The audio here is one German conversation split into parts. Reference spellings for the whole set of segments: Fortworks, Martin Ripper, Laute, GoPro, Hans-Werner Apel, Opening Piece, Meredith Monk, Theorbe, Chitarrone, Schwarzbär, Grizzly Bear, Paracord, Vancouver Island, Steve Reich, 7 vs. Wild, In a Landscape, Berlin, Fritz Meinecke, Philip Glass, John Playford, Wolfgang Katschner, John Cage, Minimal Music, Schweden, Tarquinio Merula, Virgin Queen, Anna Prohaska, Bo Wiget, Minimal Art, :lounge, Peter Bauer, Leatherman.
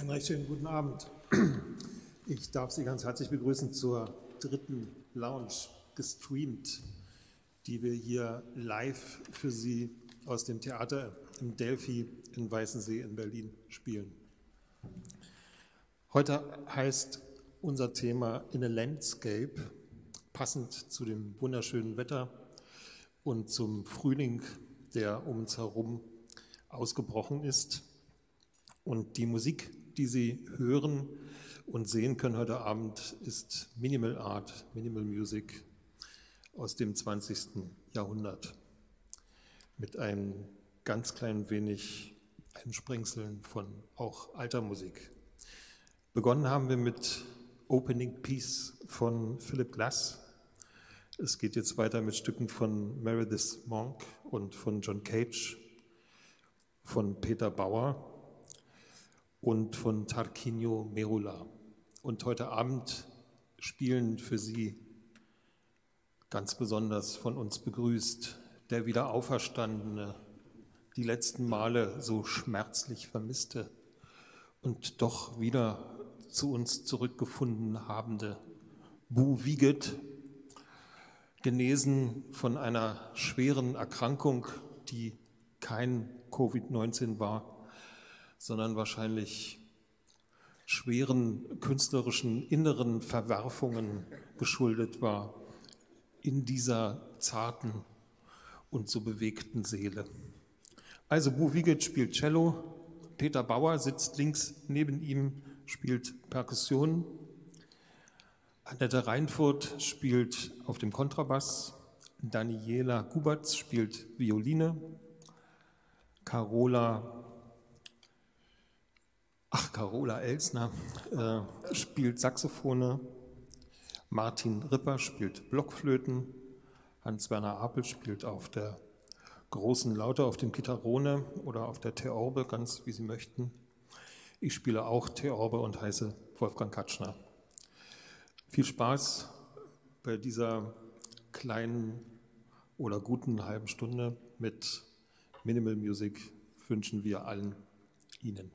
Einen recht schönen guten Abend. Ich darf Sie ganz herzlich begrüßen zur dritten Lounge, gestreamt, die wir hier live für Sie aus dem Theater im Delphi in Weißensee in Berlin spielen. Heute heißt unser Thema In a Landscape, passend zu dem wunderschönen Wetter und zum Frühling, der um uns herum ausgebrochen ist. Und die Musik, die Sie hören und sehen können heute Abend, ist Minimal Art, Minimal Music aus dem 20. Jahrhundert. Mit einem ganz kleinen wenig Einspringseln von auch alter Musik. Begonnen haben wir mit Opening Piece von Philip Glass. Es geht jetzt weiter mit Stücken von Meredith Monk und von John Cage, von Peter Bauer und von Tarquinio Merula. Und heute Abend spielen für Sie ganz besonders von uns begrüßt der Wiederauferstandene, die letzten Male so schmerzlich vermisste und doch wieder zu uns zurückgefunden habende Bo Wiget, genesen von einer schweren Erkrankung, die kein Covid-19 war, sondern wahrscheinlich schweren künstlerischen inneren Verwerfungen geschuldet war in dieser zarten und so bewegten Seele. Also Bo Wiget spielt Cello, Peter Bauer sitzt links neben ihm, spielt Perkussion, Annette Rheinfurth spielt auf dem Kontrabass, Daniela Gubatz spielt Violine, Carola Elßner spielt Saxophone, Martin Ripper spielt Blockflöten, Hans-Werner Apel spielt auf der großen Laute, auf dem Chitarrone oder auf der Theorbe, ganz wie Sie möchten. Ich spiele auch Theorbe und heiße Wolfgang Katschner. Viel Spaß bei dieser kleinen oder guten halben Stunde mit Minimal Music wünschen wir allen Ihnen.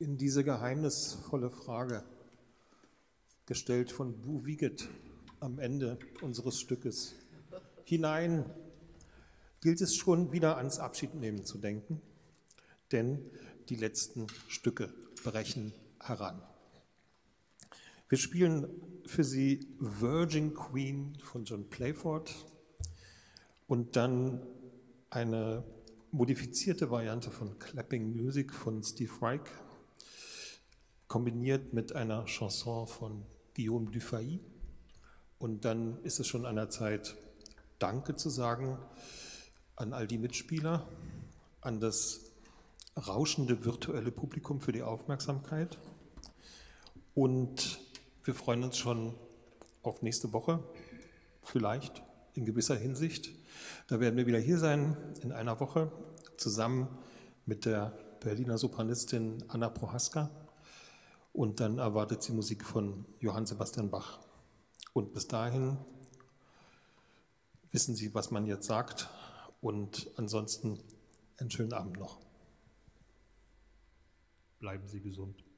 in diese geheimnisvolle Frage, gestellt von Bo Wiget am Ende unseres Stückes, hinein gilt es schon wieder ans Abschiednehmen zu denken, denn die letzten Stücke brechen heran. Wir spielen für Sie Virgin Queen von John Playford und dann eine modifizierte Variante von Clapping Music von Steve Reich, kombiniert mit einer Chanson von Guillaume Dufay. Und dann ist es schon an der Zeit, Danke zu sagen an all die Mitspieler, an das rauschende virtuelle Publikum für die Aufmerksamkeit. Und wir freuen uns schon auf nächste Woche, vielleicht in gewisser Hinsicht. Da werden wir wieder hier sein in einer Woche, zusammen mit der Berliner Sopranistin Anna Prohaska. Und dann erwartet sie Musik von Johann Sebastian Bach. Und bis dahin wissen Sie, was man jetzt sagt. Und ansonsten einen schönen Abend noch. Bleiben Sie gesund.